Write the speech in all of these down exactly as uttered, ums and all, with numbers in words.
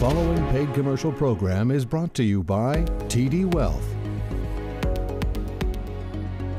following paid commercial program is brought to you by T D Wealth.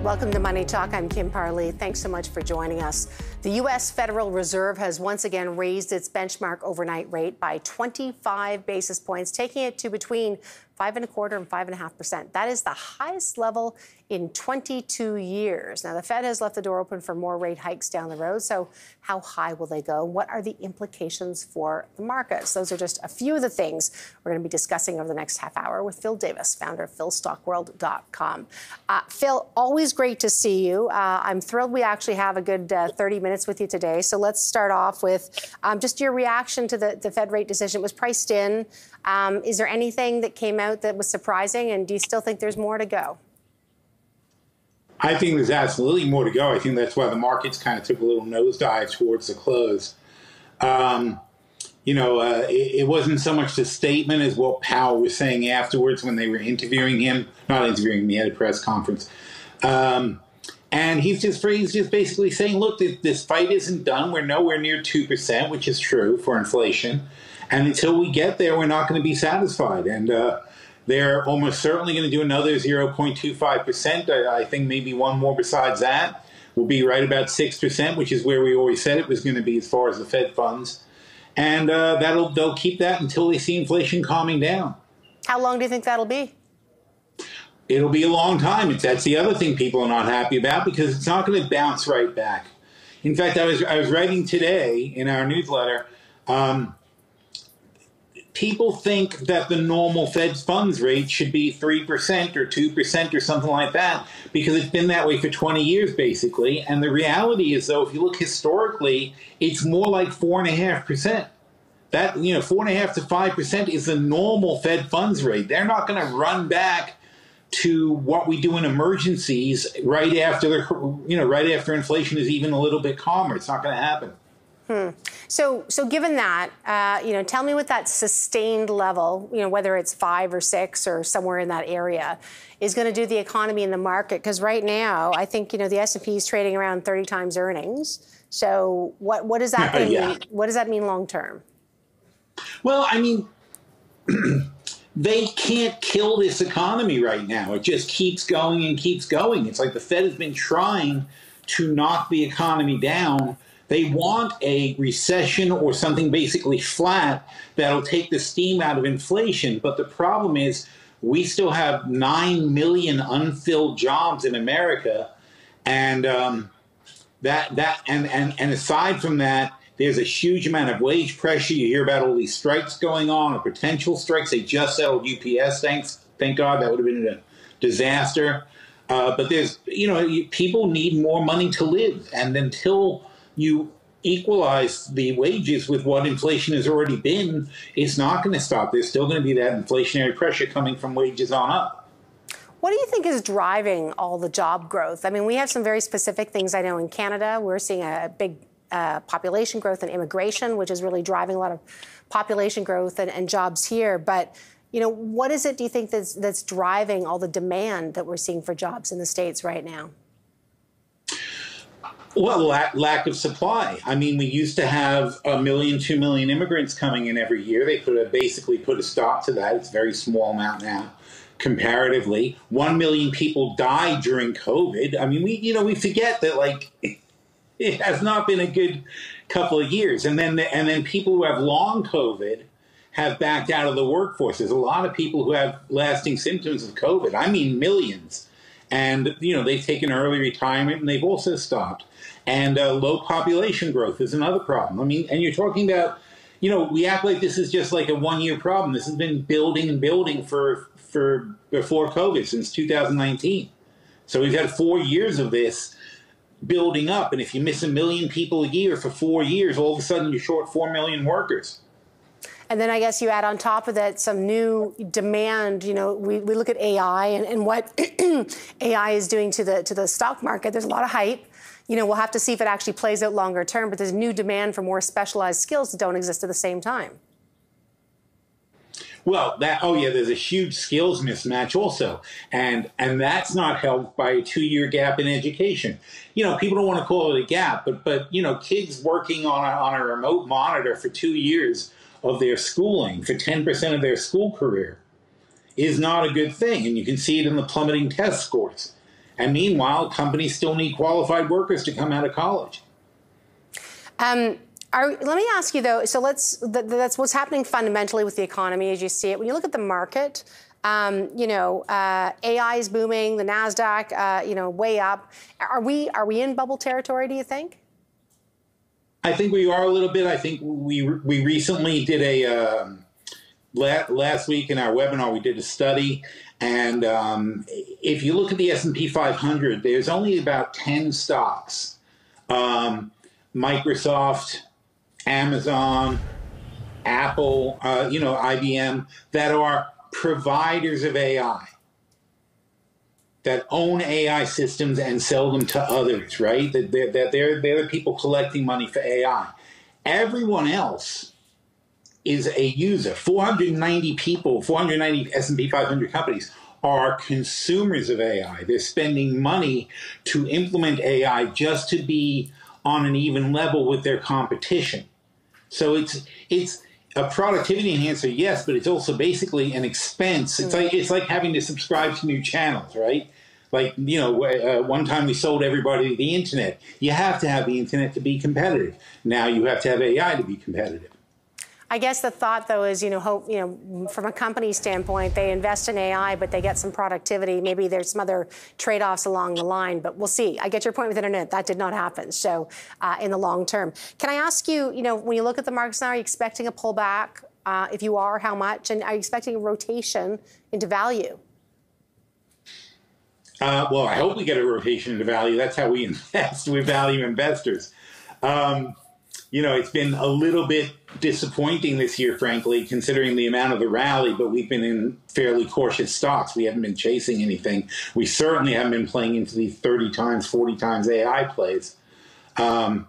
Welcome to Money Talk. I'm Kim Parley. Thanks so much for joining us. The U S Federal Reserve has once again raised its benchmark overnight rate by twenty-five basis points, taking it to between five and a quarter and five and a half percent. That is the highest level in twenty-two years. Now, the Fed has left the door open for more rate hikes down the road. So how high will they go? What are the implications for the markets? Those are just a few of the things we're going to be discussing over the next half hour with Phil Davis, founder of Phil Stock World dot com. Uh, Phil, always great to see you. Uh, I'm thrilled we actually have a good uh, thirty minutes with you today. So let's start off with um, just your reaction to the, the Fed rate decision. It was priced in. Um, is there anything that came out that was surprising, and do you still think there's more to go? I think there's absolutely more to go. I think that's why the markets kind of took a little nosedive towards the close. Um, you know, uh, it, it wasn't so much the statement as what Powell was saying afterwards when they were interviewing him, not interviewing me at a press conference. Um, and he's just, he's just basically saying, look, this, this fight isn't done. We're nowhere near two percent, which is true for inflation. And until we get there, we're not going to be satisfied. And, uh, They're almost certainly going to do another zero point two five percent. I, I think maybe one more besides that. We'll be right about six percent, which is where we always said it was going to be as far as the Fed funds. And uh, that'll they'll keep that until they see inflation calming down. How long do you think that'll be? It'll be a long time. It's, that's the other thing people are not happy about, because it's not going to bounce right back. In fact, I was, I was writing today in our newsletter, um, people think that the normal Fed funds rate should be three percent or two percent or something like that, because it's been that way for twenty years, basically. And the reality is, though, if you look historically, it's more like four point five percent. That, you know, four point five percent to five percent is the normal Fed funds rate. They're not going to run back to what we do in emergencies right after, the, you know, right after inflation is even a little bit calmer. It's not going to happen. Hmm. So, so given that, uh, you know, tell me what that sustained level, you know, whether it's five or six or somewhere in that area, is going to do the economy and the market. Because right now, I think, you know, the S and P is trading around thirty times earnings. So, what what does that mean? Yeah. What does that mean long term? Well, I mean, they can't kill this economy right now. It just keeps going and keeps going. It's like the Fed has been trying to knock the economy down. They want a recession or something basically flat that'll take the steam out of inflation. But the problem is we still have nine million unfilled jobs in America. And, um, that, that, and, and, and aside from that, there's a huge amount of wage pressure. You hear about all these strikes going on or potential strikes. They just settled U P S. Thanks. Thank God. That would have been a disaster. Uh, but there's, you know, you, people need more money to live. And until you equalize the wages with what inflation has already been, it's not going to stop. There's still going to be that inflationary pressure coming from wages on up. What do you think is driving all the job growth? I mean, we have some very specific things. I know in Canada, we're seeing a big uh, population growth and immigration, which is really driving a lot of population growth and, and jobs here. But, you know, what is it, do you think, that's, that's driving all the demand that we're seeing for jobs in the States right now? Well, lack, lack of supply. I mean, we used to have a million, two million immigrants coming in every year. They put a, basically put a stop to that. It's a very small amount now, comparatively. One million people died during COVID. I mean, we, you know, we forget that, like, it has not been a good couple of years. And then, and then people who have long COVID have backed out of the workforce. There's a lot of people who have lasting symptoms of COVID. I mean, millions. And, you know, they've taken early retirement, and they've also stopped. And uh, low population growth is another problem. I mean, and you're talking about, you know, we act like this is just like a one-year problem. This has been building and building for, for before COVID, since two thousand nineteen. So we've had four years of this building up. And if you miss a million people a year for four years, all of a sudden you're short four million workers. And then I guess you add on top of that some new demand. You know, we, we look at A I and, and what A I is doing to the to the stock market. There's a lot of hype. You know, we'll have to see if it actually plays out longer term, but there's new demand for more specialized skills that don't exist at the same time. Well, that, oh yeah, there's a huge skills mismatch also. And, and that's not helped by a two-year gap in education. You know, people don't want to call it a gap, but, but you know, kids working on a, on a remote monitor for two years of their schooling for ten percent of their school career is not a good thing. And you can see it in the plummeting test scores. And meanwhile, companies still need qualified workers to come out of college. Um, are, let me ask you, though, so let's, th that's what's happening fundamentally with the economy as you see it. When you look at the market, um, you know, uh, A I is booming, the NASDAQ, uh, you know, way up. Are we, are we in bubble territory, do you think? I think we are a little bit. I think we we recently did a um, la last week in our webinar we did a study, and um, if you look at the S and P five hundred, there's only about ten stocks: um, Microsoft, Amazon, Apple, uh, you know, I B M, that are providers of A I, that own A I systems and sell them to others, right? That they're, that they're, they're the people collecting money for A I. Everyone else is a user. four hundred ninety people, four hundred ninety S and P five hundred companies are consumers of A I. They're spending money to implement A I just to be on an even level with their competition. So it's, it's a productivity enhancer, yes, but it's also basically an expense. It's like, it's like having to subscribe to new channels, right? Like, you know, uh, one time we sold everybody the internet. You have to have the internet to be competitive. Now you have to have A I to be competitive. I guess the thought, though, is, you know, hope, you know, from a company standpoint, they invest in A I, but they get some productivity. Maybe there's some other trade-offs along the line, but we'll see. I get your point with internet. That did not happen. So uh, in the long term, can I ask you, you know, when you look at the markets now, are you expecting a pullback? Uh, if you are, how much? And are you expecting a rotation into value? Uh, well, I hope we get a rotation into value. That's how we invest. We're value investors. Um, You know, it's been a little bit disappointing this year, frankly, considering the amount of the rally, but we've been in fairly cautious stocks. We haven't been chasing anything. We certainly haven't been playing into the thirty times, forty times A I plays. Um,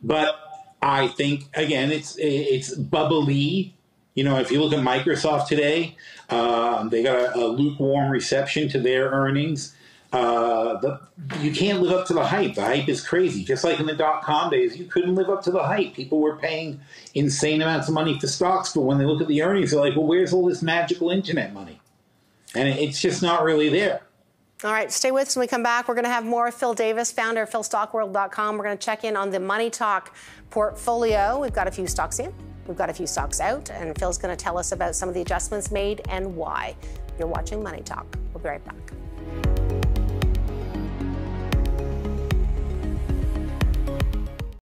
but I think, again, it's it's bubbly. You know, if you look at Microsoft today, um, they got a, a lukewarm reception to their earnings. Uh, the, you can't live up to the hype. The hype is crazy. Just like in the dot-com days, you couldn't live up to the hype. People were paying insane amounts of money for stocks, but when they look at the earnings, they're like, well, where's all this magical internet money? And it's just not really there. All right, stay with us. When we come back, we're going to have more. Phil Davis, founder of Phil Stock World dot com. We're going to check in on the Money Talk portfolio. We've got a few stocks in, we've got a few stocks out, and Phil's going to tell us about some of the adjustments made and why. You're watching Money Talk. We'll be right back.